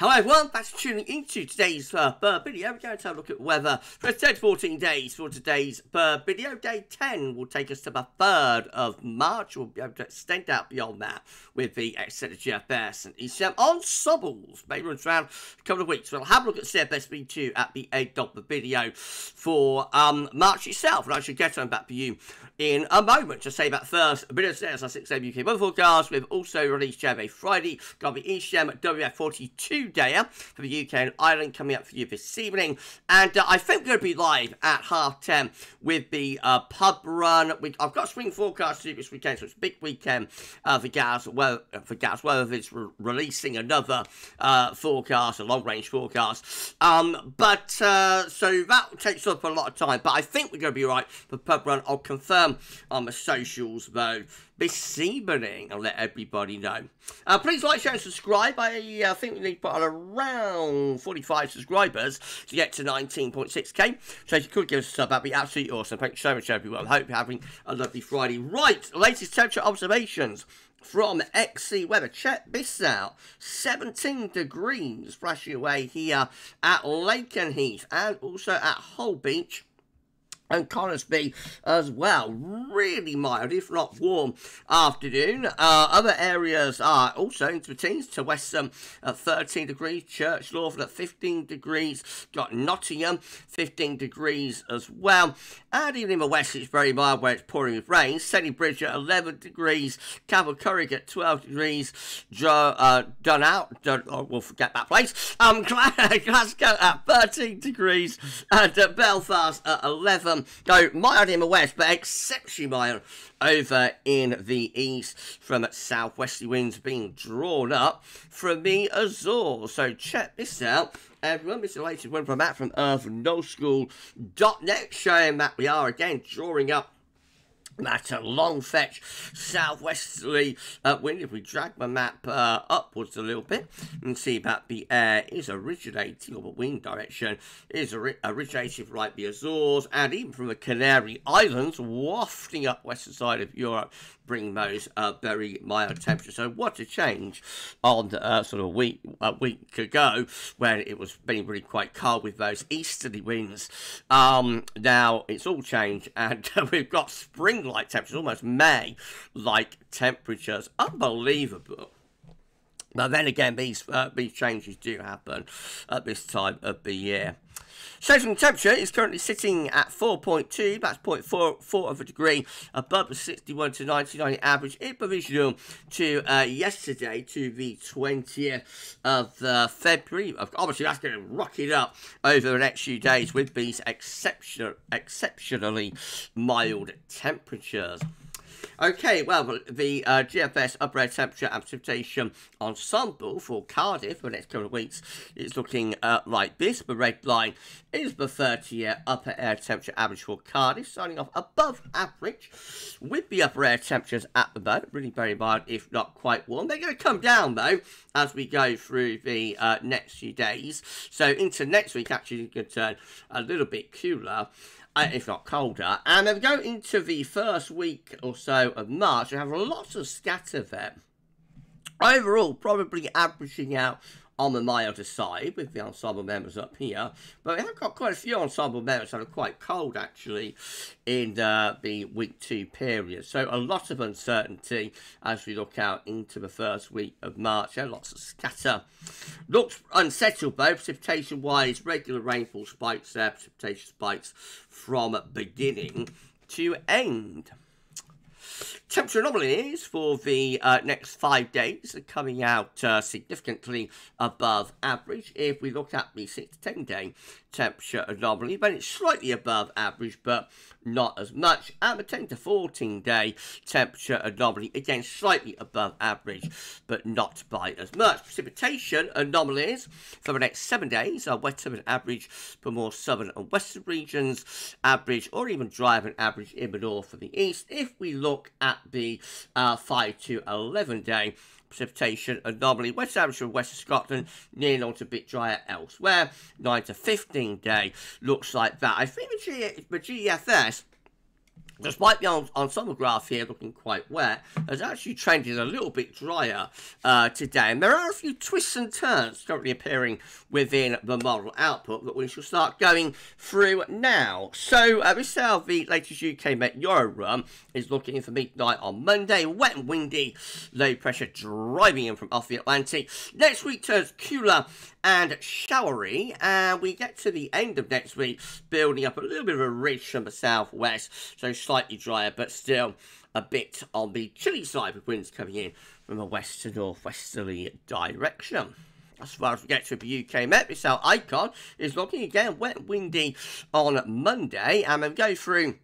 Hello everyone, thanks for tuning into today's bird video. We're going to have a look at weather for 10 to 14 days for today's bird video. Day 10 will take us to the 3rd of March. We'll be able to extend out beyond that with the extended GFS and ECM ensembles. Maybe runs around a couple of weeks. We'll have a look at CFS V2 at the end of the video for March itself. And I should get on back to you in a moment. Just say that first, a video today is our 6am UK weather forecast. We've also released JMA Friday, got the ECM WF 42. Day for the UK and Ireland coming up for you this evening, and I think we're going to be live at 10:30 with the pub run. I've got spring forecast to do this weekend, so it's a big weekend for GavsWeatherVids releasing another forecast, a long range forecast. So that takes up a lot of time, but I think we're going to be right for pub run. I'll confirm on the socials though this evening and let everybody know. Please like, share and subscribe. I think we need to put on around 45 subscribers to get to 19.6k, so if you could give us a sub, that'd be absolutely awesome. Thank you so much everyone, hope you're having a lovely Friday. Right, latest temperature observations from XC Weather. Check this out, 17 degrees flashing away here at Lakenheath and also at Hull Beach and Conisbee as well. Really mild, if not warm, afternoon. Other areas are also into the teens, to Westham at 13 degrees, Church Lawford at 15 degrees, got Nottingham 15 degrees as well. And even in the west, it's very mild where it's pouring with rain. Steny Bridge at 11 degrees, Cavalcurrig at 12 degrees, we'll forget that place, Glasgow at 13 degrees, and Belfast at 11. Though mild in the west, but exceptionally mild over in the east from southwesterly winds being drawn up from the Azores. So check this out, everyone. This is the latest one from EarthNullSchool.net, showing that we are again drawing up that's a long fetch southwesterly wind. If we drag the map upwards a little bit and see that the air is originating, or the wind direction is originating from like the Azores and even from the Canary Islands, wafting up western side of Europe, bring those very mild temperatures. So what a change on sort of a week ago when it was being really quite cold with those easterly winds. Now it's all changed and we've got spring like temperatures, almost May-like temperatures. Unbelievable. But then again, these changes do happen at this time of the year. Station temperature is currently sitting at 4.2, that's 0.44 of a degree above the 61 to 99 average in provisional to yesterday, to the 20th of February. Obviously, that's going to rock it up over the next few days with these exceptionally mild temperatures. Okay, well, the GFS upper temperature and precipitation ensemble for Cardiff for the next couple of weeks is looking like this. The red line is the 30-year upper air temperature average for Cardiff, starting off above average with the upper air temperatures at the moment. Really very mild, if not quite warm. They're going to come down, though, as we go through the next few days. So into next week, actually, it could turn a little bit cooler, if not colder. And then we go into the first week or so of March. We have lots of scatter there. Overall, probably averaging out on the milder side with the ensemble members up here. But we have got quite a few ensemble members that are quite cold, actually, in the week 2 period. So a lot of uncertainty as we look out into the first week of March. Yeah, lots of scatter. Looks unsettled, though. Precipitation-wise, regular rainfall spikes there. Precipitation spikes from beginning to end. Temperature anomalies for the next 5 days are coming out significantly above average. If we look at the 6 to 10 day temperature anomaly, then it's slightly above average, but not as much. And the 10 to 14 day temperature anomaly, again, slightly above average, but not by as much. Precipitation anomalies for the next 7 days are wetter than average for more southern and western regions, average or even drier than average in the north and the east. If we look at the 5 to 11 day precipitation anomaly, west average from western Scotland, near on to a bit drier elsewhere. 9 to 15 day looks like that. I think the GFS Despite the on summer graph here looking quite wet, has actually trended a little bit drier today. And there are a few twists and turns currently appearing within the model output that we shall start going through now. So this is how the latest UK Meteoro Room is looking for midnight on Monday. Wet and windy, low pressure driving in from off the Atlantic. Next week turns cooler and showery, and we get to the end of next week building up a little bit of a ridge from the southwest, so slightly drier but still a bit on the chilly side, with winds coming in from a west to northwesterly direction. As far as we get to the UK Met, this our ICON is looking again wet and windy on Monday, and then go through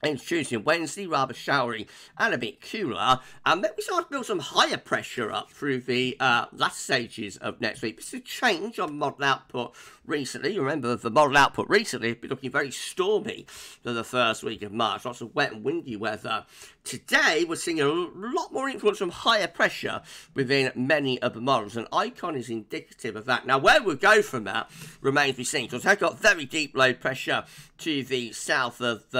and Tuesday and Wednesday, rather showery and a bit cooler. And then we start to build some higher pressure up through the last stages of next week. This is a change on model output recently. Remember, the model output recently has been looking very stormy for the first week of March. Lots of wet and windy weather. Today, we're seeing a lot more influence from higher pressure within many of the models. And ICON is indicative of that. Now, where we'll go from that remains to be seen. So we've got very deep low pressure to the south of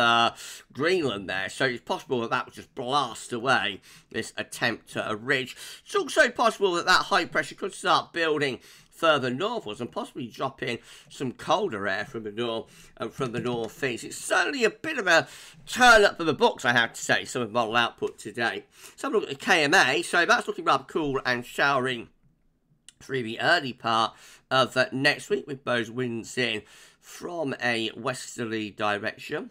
Greenland there, so it's possible that that would just blast away this attempt at a ridge. It's also possible that that high pressure could start building further northwards and possibly drop in some colder air from the north and from the northeast. It's certainly a bit of a turn up for the books, I have to say, some of the model output today. So have a look at the KMA. So that's looking rather cool and showering through the early part of next week, with those winds in from a westerly direction.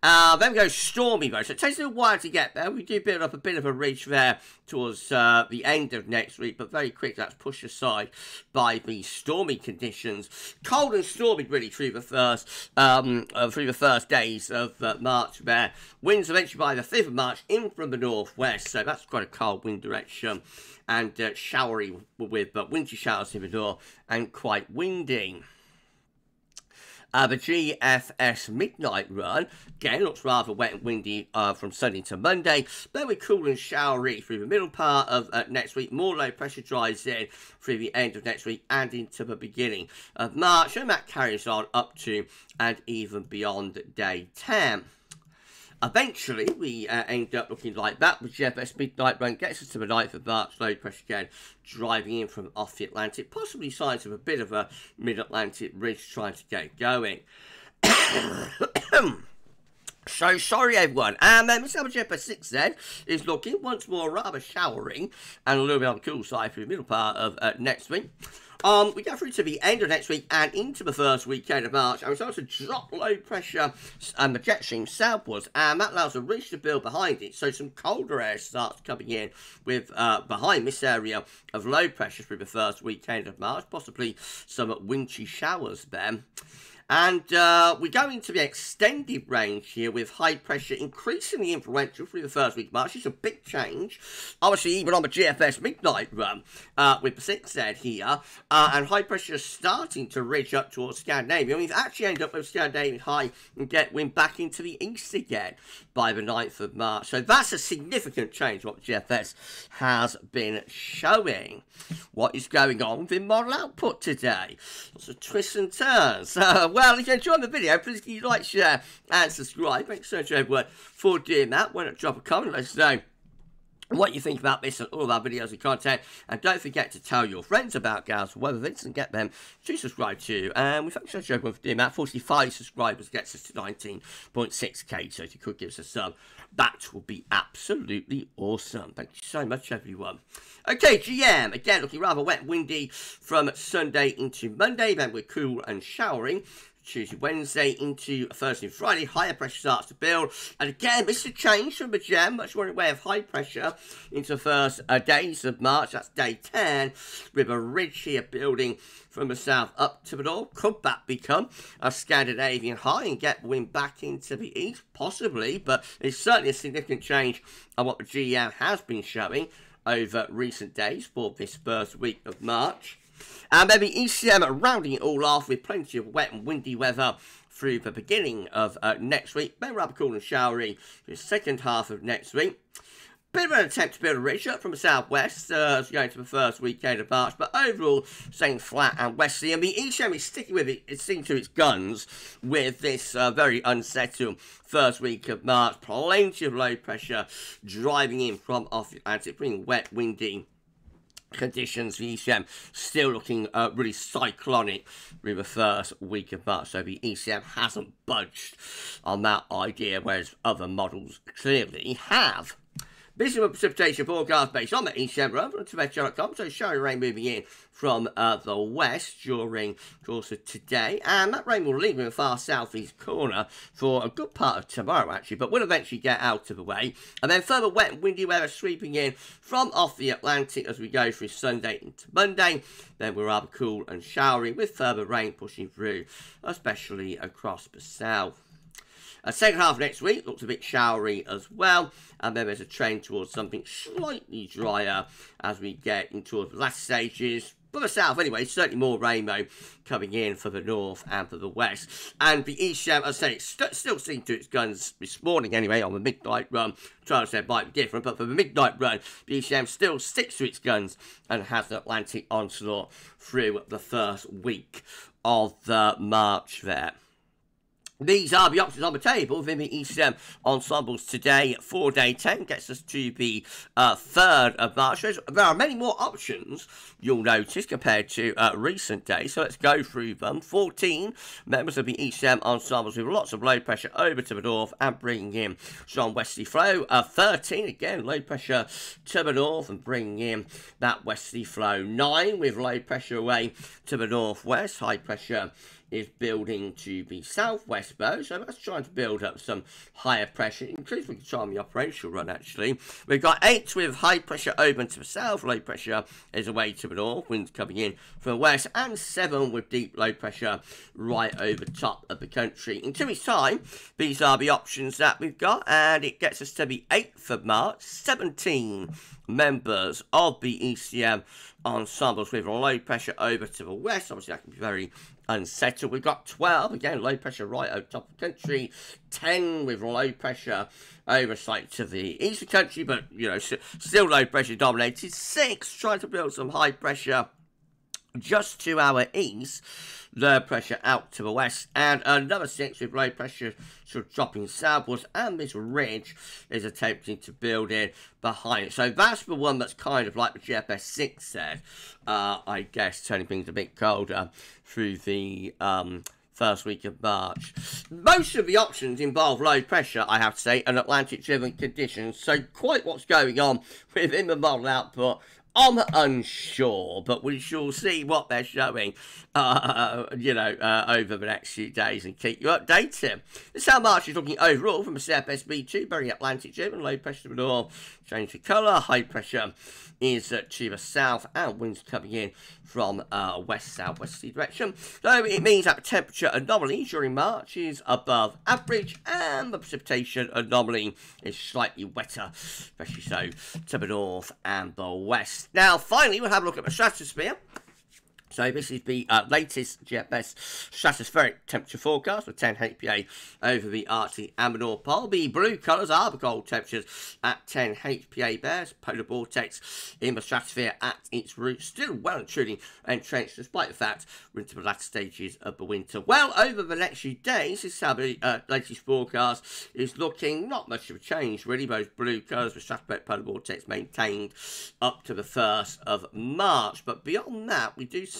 Then we go stormy though, so it takes a little while to get there. We do build up a bit of a ridge there towards the end of next week, but very quick that's pushed aside by the stormy conditions. Cold and stormy really through the first days of March there. Winds eventually by the 5th of March in from the northwest, so that's quite a cold wind direction, and showery with wintry showers in the north and quite windy. The GFS midnight run, again, looks rather wet and windy from Sunday to Monday. Then we're cool and showery through the middle part of next week. More low pressure drives in through the end of next week and into the beginning of March. And that carries on up to and even beyond day 10. Eventually, we end up looking like that. The GFS midnight run gets us to the 9th of March. Low pressure again, driving in from off the Atlantic. Possibly signs of a bit of a mid-Atlantic ridge trying to get going. So sorry everyone. And then Mr. GFS 6Z is looking once more rather showering and a little bit on the cool side through the middle part of next week. We go through to the end of next week and into the first weekend of March, and we start to drop low pressure and the jet stream southwards, and that allows a ridge to build behind it, so some colder air starts coming in with behind this area of low pressure through the first weekend of March, possibly some wintry showers then. And we go into the extended range here with high pressure increasingly influential through the first week of March. It's a big change, obviously, even on the GFS midnight run with the 6Z here. And high pressure is starting to ridge up towards Scandinavia. And we've actually ended up with Scandinavian high and get wind back into the east again by the 9th of March. So that's a significant change, what GFS has been showing. What is going on with model output today? Lots of twists and turns. Well, if you enjoyed the video, please give you like, share, and subscribe. Thanks so much, everyone, for doing that. Why not drop a comment? Let us know what you think about this and all of our videos and content. And don't forget to tell your friends about GavsWeatherVids and get them to subscribe too. And we thank you so much for doing that. 45 subscribers gets us to 19.6k. So if you could give us a sub, that would be absolutely awesome. Thank you so much, everyone. Okay, GM. Again, looking rather wet and windy from Sunday into Monday. Then we're cool and showering Tuesday, Wednesday into Thursday and Friday. Higher pressure starts to build, and again this is a change from the GM, much more in the way of high pressure into the first days of March. That's day 10, with a ridge here building from the south up to the north. Could that become a Scandinavian high and get wind back into the east? Possibly, but it's certainly a significant change on what the GM has been showing over recent days for this first week of March. And maybe ECM rounding it all off with plenty of wet and windy weather through the beginning of next week. Then rather cool and showery for the second half of next week. Bit of an attempt to build a ridge up from the southwest going to the first weekend of March, but overall staying flat and westerly. And the ECM is sticking with it, it's sticking to its guns with this very unsettled first week of March. Plenty of low pressure driving in from off the Atlantic, bringing wet, windy conditions. The ECM still looking really cyclonic through the first week of March, so the ECM hasn't budged on that idea, whereas other models clearly have. This is a precipitation forecast based on the ECM run from TibetShow.com. So showing rain moving in from the west during the course of today. And that rain will linger in the far southeast corner for a good part of tomorrow, actually. But will eventually get out of the way. And then further wet and windy weather sweeping in from off the Atlantic as we go through Sunday into Monday. Then we're rather cool and showery with further rain pushing through, especially across the south. Second half of next week looks a bit showery as well, and then there's a trend towards something slightly drier as we get in towards the last stages. But the south anyway, certainly more rain though coming in for the north and for the west. And the ECM, as I said, it's still sticking to its guns this morning anyway on the midnight run. Trying to say it might be different, but for the midnight run, the ECM still sticks to its guns and has the Atlantic onslaught through the first week of March there. These are the options on the table within the ECM ensembles today. 4-day 10 gets us to the 3rd of March. There are many more options, you'll notice, compared to recent days. So let's go through them. 14 members of the ECM ensembles with lots of low pressure over to the north and bringing in strong westerly flow. 13, again, low pressure to the north and bringing in that westerly flow. 9 with low pressure away to the northwest, high pressure is building to the southwest though, so that's trying to build up some higher pressure, including we can try on the operational run actually. We've got 8 with high pressure open to the south, low pressure is away to the north, winds coming in from the west, and 7 with deep low pressure right over top of the country. In 2 weeks' time, these are the options that we've got, and it gets us to the 8th of March, 17 members of the ECM ensembles with low pressure over to the west. Obviously that can be very unsettled. We've got 12, again, low pressure right over top of the country. 10 with low pressure oversight to the east of the country, but, you know, still low pressure dominated. 6, trying to build some high pressure just to our east, low pressure out to the west, and another 6 with low pressure sort of dropping southwards, and this ridge is attempting to build in behind it. So that's the one that's kind of like the GFS 6 said, I guess, turning things a bit colder through the first week of March. Most of the options involve low pressure, I have to say, and Atlantic-driven conditions, so quite what's going on within the model output, I'm unsure, but we shall see what they're showing, you know, over the next few days and keep you updated. This is how March is looking overall from a CFS V2, very Atlantic-driven, low pressure to the north, change of colour, high pressure is to the south, and winds coming in from west-southwesterly direction. So it means that the temperature anomaly during March is above average, and the precipitation anomaly is slightly wetter, especially so to the north and the west. Now, finally, we'll have a look at the stratosphere. So this is the latest GFS stratospheric temperature forecast with 10 HPA over the Arctic and the North Pole. The blue colours are the cold temperatures at 10 HPA bears, polar vortex in the stratosphere at its roots, still well and truly entrenched despite the fact we're into the latter stages of the winter. Well, over the next few days, this is how the latest forecast is looking. Not much of a change really, those blue colours with stratospheric polar vortex maintained up to the 1st of March. But beyond that, we do see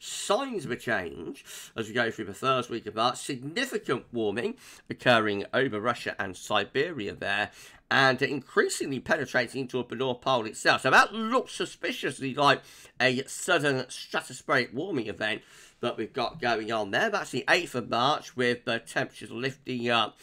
signs of a change as we go through the first week of March. Significant warming occurring over Russia and Siberia there, and increasingly penetrating toward the North Pole itself. So that looks suspiciously like a sudden stratospheric warming event that we've got going on there. That's the 8th of March with the temperatures lifting up,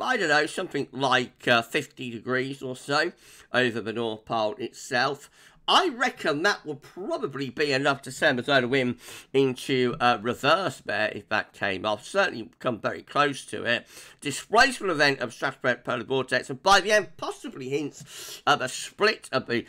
I don't know, something like 50 degrees or so over the North Pole itself. I reckon that will probably be enough to send Mazola Wind into reverse there if that came off. Certainly come very close to it. Displacement event of stratospheric polar vortex, and by the end possibly hints of a split of the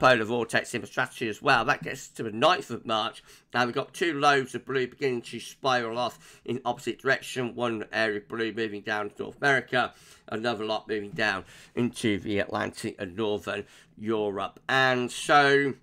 polar vortex in the stratosphere as well. That gets to the 9th of March. Now we've got two lobes of blue beginning to spiral off in opposite direction. One area of blue moving down to North America, another lot moving down into the Atlantic and Northern Europe. And so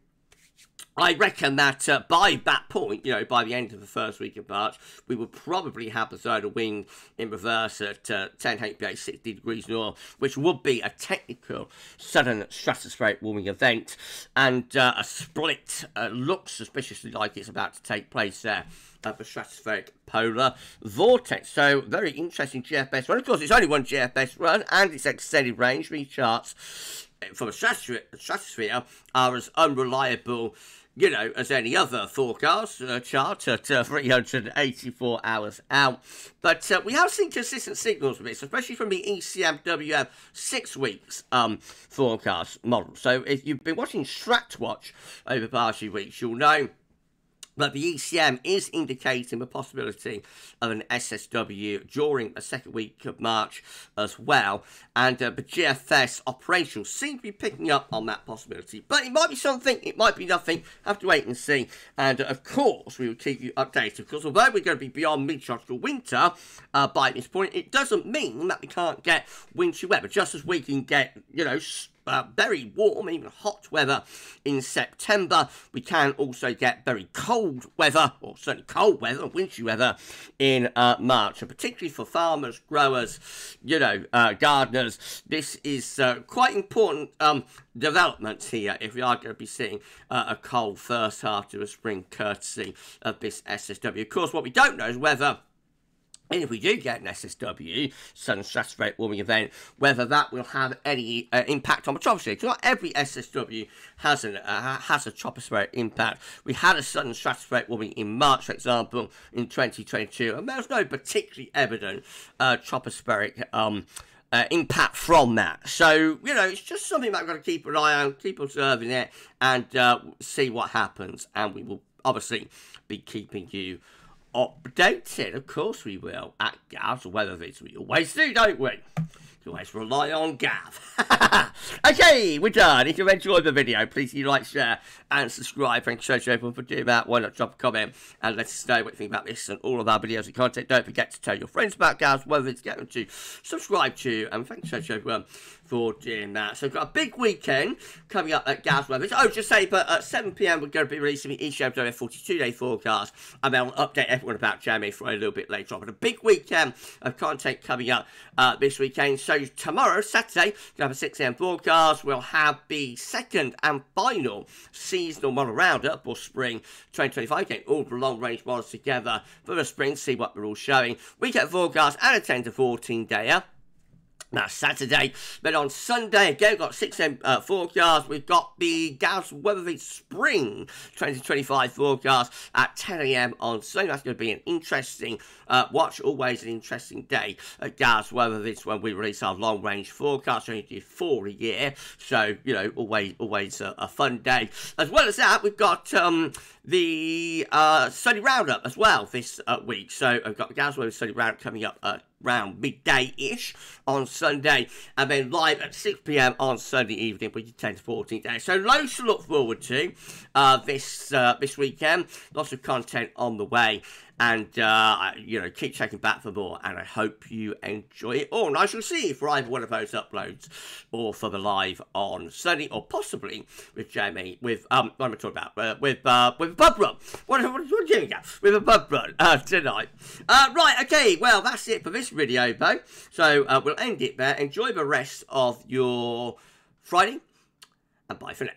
I reckon that by that point, you know, by the end of the first week of March, we will probably have the Mazola Wind in reverse at 10 HPA 60 degrees north, which would be a technical sudden stratospheric warming event. And a split looks suspiciously like it's about to take place there at the stratospheric polar vortex. So very interesting GFS run. Of course, it's only one GFS run, and it's extended range. These charts from a stratosphere are as unreliable, you know, as any other forecast chart at 384 hours out. But we have seen consistent signals with this, especially from the ECMWF 6 weeks forecast model. So if you've been watching StratWatch over the past few weeks, you'll know that the ECM is indicating the possibility of an SSW during the second week of March as well. And the GFS operational seem to be picking up on that possibility. But it might be something, it might be nothing. Have to wait and see. And of course, we will keep you updated. Because although we're going to be beyond mid-tropical winter by this point, it doesn't mean that we can't get wintry weather. Just as we can get, you know, very warm, even hot weather in September, we can also get very cold weather, or certainly cold weather, wintry weather in March. And particularly for farmers, growers, you know, gardeners, this is quite important developments here if we are going to be seeing a cold first half to a spring courtesy of this SSW. Of course, what we don't know is whether, and if we do get an SSW, sudden stratospheric warming event, whether that will have any impact on the troposphere. Because not every SSW has a tropospheric impact. We had a sudden stratospheric warming in March, for example, in 2022. And there's no particularly evident tropospheric impact from that. So, you know, it's just something that we've got to keep an eye on, keep observing it, and see what happens. And we will obviously be keeping you updated, of course we will, at GavsWeatherVids. We always do, don't we? You always rely on Gav. Okay, we're done. If you enjoyed the video, please do like, share, and subscribe. Thank you so much for doing that. Why not drop a comment and let us know what you think about this and all of our videos and content. Don't forget to tell your friends about GavsWeatherVids. Get them to subscribe to, and thank you so much everyone for doing that. So we've got a big weekend coming up at GavsWeatherVids. Oh, just say, but at 7 PM we're going to be releasing the ECMWF 42-day forecast, and then we'll update everyone about Jamie for a little bit later on. But a big weekend of content coming up this weekend. So tomorrow, Saturday, we'll have a 6 AM broadcast. We'll have the second and final seasonal model roundup for spring 2025. Getting all the long-range models together for the spring, see what they're all showing. We get forecast and a 10 to 14-dayer. That's Saturday. Then on Sunday, again, we've got 6 AM forecast. We've got the GavsWeatherVids Spring 2025 forecast at 10 AM on Sunday. That's going to be an interesting watch. Always an interesting day at GavsWeatherVids when we release our long-range forecast. We only do 4 a year. So, you know, always a fun day. As well as that, we've got the Sunday Roundup as well this week. So, I've got the GavsWeatherVids Sunday Roundup coming up around midday-ish on Sunday, and then live at 6 PM on Sunday evening, which is 10 to 14 days. So loads to look forward to this weekend. Lots of content on the way, and, you know, keep checking back for more, and I hope you enjoy it all. And I shall see you for either one of those uploads, or for the live on Sunday, or possibly with Jamie, with, what am I talking about? With a pub run. What are you doing? With a pub run tonight. Right, okay, well, that's it for this video, though. So, we'll end it there. Enjoy the rest of your Friday, and bye for now.